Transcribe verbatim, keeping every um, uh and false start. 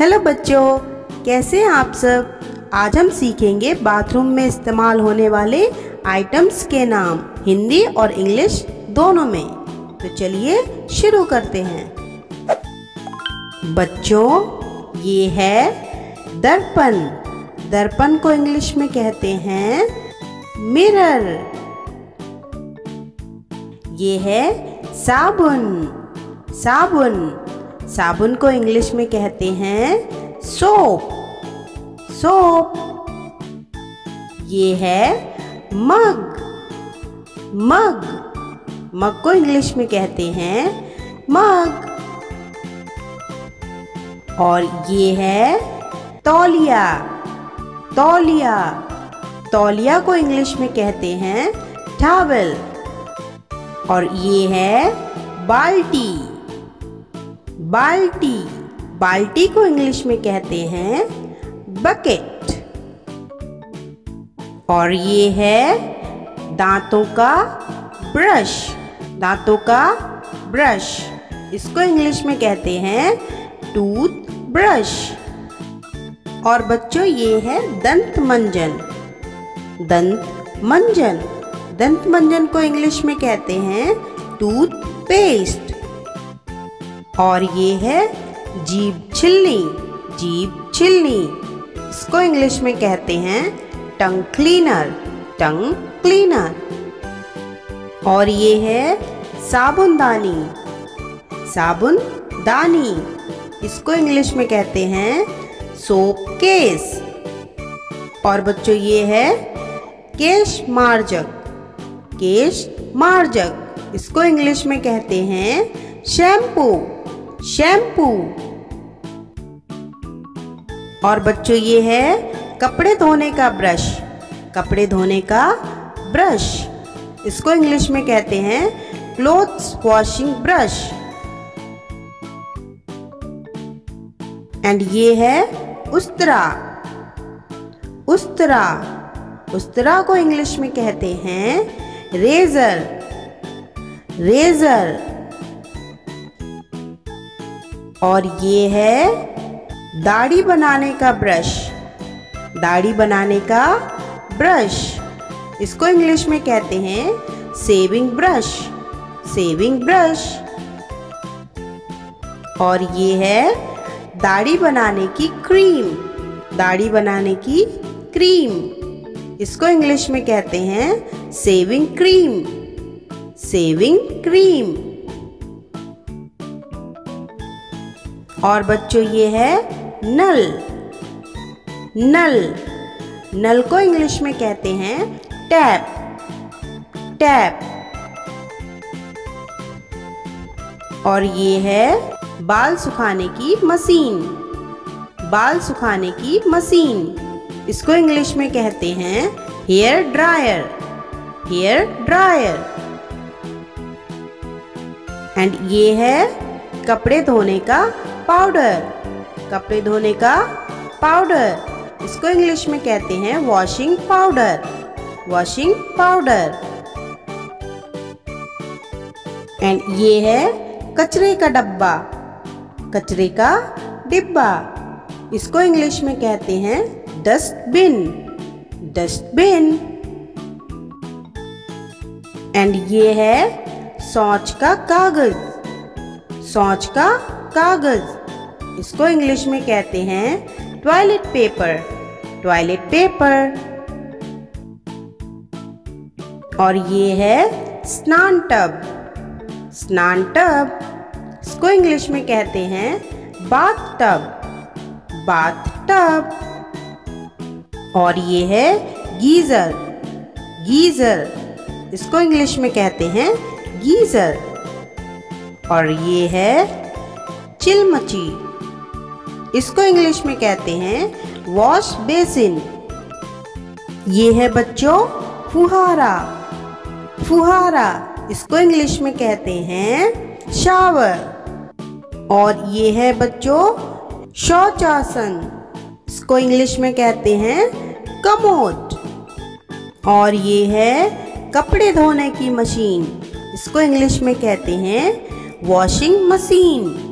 Hello बच्चों, कैसे हैं आप सब। आज हम सीखेंगे बाथरूम में इस्तेमाल होने वाले आइटम्स के नाम हिंदी और इंग्लिश दोनों में। तो चलिए शुरू करते हैं। बच्चों, ये है दर्पण। दर्पण को इंग्लिश में कहते हैं मिरर। ये है साबुन। साबुन साबुन को इंग्लिश में कहते हैं सोप। सोप। ये है मग। मग मग को इंग्लिश में कहते हैं मग। और ये है तौलिया। तौलिया तौलिया को इंग्लिश में कहते हैं टॉवल। और ये है बाल्टी। बाल्टी बाल्टी को इंग्लिश में कहते हैं बकेट। और ये है दांतों का ब्रश। दांतों का ब्रश इसको इंग्लिश में कहते हैं टूथ ब्रश। और बच्चों, ये है दंत मंजन। दंत मंजन दंत मंजन को इंग्लिश में कहते हैं टूथ पेस्ट। और ये है जीभ छिलनी। जीभ छिलनी इसको इंग्लिश में कहते हैं टंग क्लीनर। Tongue cleaner. और ये है साबुनदानी। साबुनदानी इसको इंग्लिश में कहते हैं सोप केस। और बच्चों, ये है केश मार्जक। केश मार्जक इसको इंग्लिश में कहते हैं शैम्पू। शैम्पू। और बच्चों, ये है कपड़े धोने का ब्रश। कपड़े धोने का ब्रश इसको इंग्लिश में कहते हैं क्लोथ्स वॉशिंग ब्रश। एंड ये है उस्तरा। उस्तरा उस्तरा को इंग्लिश में कहते हैं रेजर। रेजर। और ये है दाढ़ी बनाने का ब्रश। दाढ़ी बनाने का ब्रश इसको इंग्लिश में कहते हैं शेविंग ब्रश। Shaving brush. और ये है दाढ़ी बनाने की क्रीम। दाढ़ी बनाने की क्रीम इसको इंग्लिश में कहते हैं शेविंग क्रीम। Shaving cream. और बच्चों, ये है नल। नल नल को इंग्लिश में कहते हैं टैप। टैप। और ये है बाल सुखाने की मशीन। बाल सुखाने की मशीन इसको इंग्लिश में कहते हैं hair dryer. Hair dryer. And ये है कपड़े धोने का पाउडर। कपड़े धोने का पाउडर इसको इंग्लिश में कहते हैं washing powder. Washing powder. And ये है कचरे का डब्बा। कचरे का डिब्बा इसको इंग्लिश में कहते हैं डस्टबिन। डस्टबिन। एंड ये है सोच का कागज। सोच का कागज इसको इंग्लिश में कहते हैं टॉयलेट पेपर। Toilet paper. और ये है स्नान टब। स्नान टब इसको इंग्लिश में कहते हैं बाथ टब। Bath tub. और ये है गीजर। गीजर इसको इंग्लिश में कहते हैं गीजर। और ये है चिलमची इसको इंग्लिश में कहते हैं वॉश बेसिन। ये है बच्चों फुहारा। फुहारा इसको इंग्लिश में कहते हैं शावर। और ये है बच्चों शौचासन इसको इंग्लिश में कहते हैं कमोड। और ये है कपड़े धोने की मशीन इसको इंग्लिश में कहते हैं वॉशिंग मशीन।